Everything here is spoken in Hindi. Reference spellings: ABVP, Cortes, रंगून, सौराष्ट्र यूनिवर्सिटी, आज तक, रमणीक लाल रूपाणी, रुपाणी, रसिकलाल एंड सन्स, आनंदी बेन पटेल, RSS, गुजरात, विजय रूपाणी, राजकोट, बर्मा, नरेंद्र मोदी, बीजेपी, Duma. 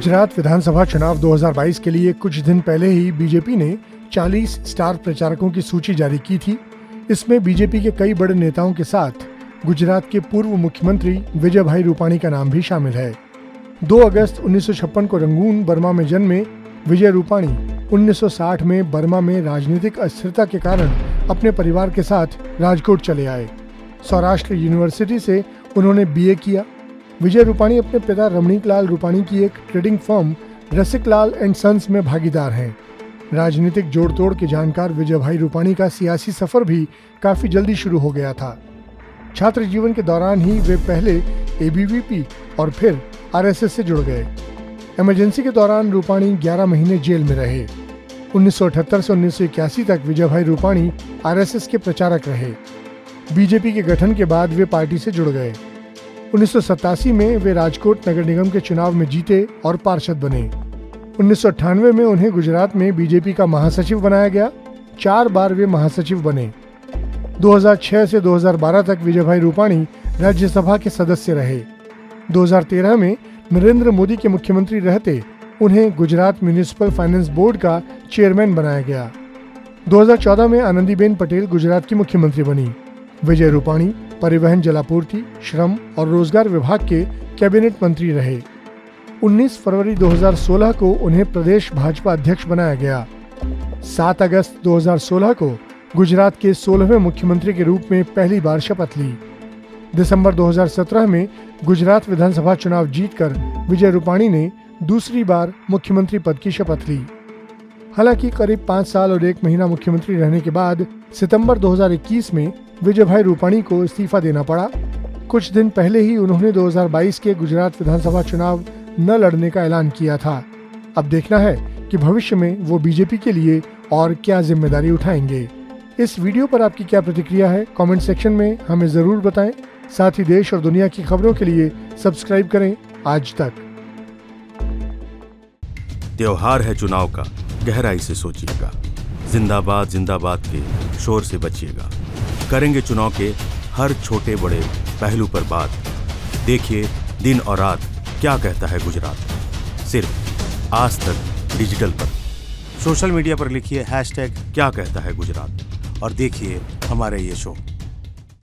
गुजरात विधानसभा चुनाव 2022 के लिए कुछ दिन पहले ही बीजेपी ने 40 स्टार प्रचारकों की सूची जारी की थी। इसमें बीजेपी के कई बड़े नेताओं के साथ गुजरात के पूर्व मुख्यमंत्री विजय भाई रूपाणी का नाम भी शामिल है। 2 अगस्त 1956 को रंगून, बर्मा में जन्मे विजय रूपाणी 1960 में बर्मा में राजनीतिक अस्थिरता के कारण अपने परिवार के साथ राजकोट चले आए। सौराष्ट्र यूनिवर्सिटी से उन्होंने BA किया। विजय रूपाणी अपने पिता रमणीक लाल रूपाणी की एक trading firm रसिकलाल एंड सन्स में भागीदार हैं। राजनीतिक जोड़तोड़ के जानकार विजय भाई रूपाणी का सियासी सफर भी काफी जल्दी शुरू हो गया था। छात्र जीवन के दौरान ही वे पहले ABVP और फिर RSS से जुड़ गए। इमरजेंसी के दौरान रूपाणी 11 महीने जेल में रहे। 1978 से 1981 तक विजय भाई रूपाणी RSS के प्रचारक रहे। बीजेपी के गठन के बाद वे पार्टी से जुड़ गए। 1987 में वे राजकोट नगर निगम के चुनाव में जीते और पार्षद बने। 1998 में उन्हें गुजरात में बीजेपी का महासचिव बनाया गया। 4 बार वे महासचिव बने। 2006 से 2012 तक विजय भाई रूपाणी राज्यसभा के सदस्य रहे। 2013 में नरेंद्र मोदी के मुख्यमंत्री रहते उन्हें गुजरात म्यूनिसिपल फाइनेंस बोर्ड का चेयरमैन बनाया गया। 2014 में आनंदी बेन पटेल गुजरात की मुख्यमंत्री बनी। विजय रूपाणी परिवहन, जलापूर्ति, श्रम और रोजगार विभाग के कैबिनेट मंत्री रहे। 19 फरवरी 2016 को उन्हें प्रदेश भाजपा अध्यक्ष बनाया गया। 7 अगस्त 2016 को गुजरात के 16वें मुख्यमंत्री के रूप में पहली बार शपथ ली। दिसंबर 2017 में गुजरात विधानसभा चुनाव जीतकर विजय रूपाणी ने दूसरी बार मुख्यमंत्री पद की शपथ ली। हालांकि करीब 5 साल और 1 महीना मुख्यमंत्री रहने के बाद सितंबर 2021 में विजय भाई रूपाणी को इस्तीफा देना पड़ा। कुछ दिन पहले ही उन्होंने 2022 के गुजरात विधानसभा चुनाव न लड़ने का ऐलान किया था। अब देखना है कि भविष्य में वो बीजेपी के लिए और क्या जिम्मेदारी उठाएंगे। इस वीडियो पर आपकी क्या प्रतिक्रिया है, कमेंट सेक्शन में हमें जरूर बताएं। साथ ही देश और दुनिया की खबरों के लिए सब्सक्राइब करें आज तक। त्योहार है चुनाव का, गहराई से सोचिएगा। जिंदाबाद जिंदाबाद के शोर से बचिएगा। करेंगे चुनाव के हर छोटे बड़े पहलू पर बात। देखिए दिन और रात क्या कहता है गुजरात, सिर्फ आज तक डिजिटल पर। सोशल मीडिया पर लिखिए #क्या कहता है गुजरात और देखिए हमारे ये शो।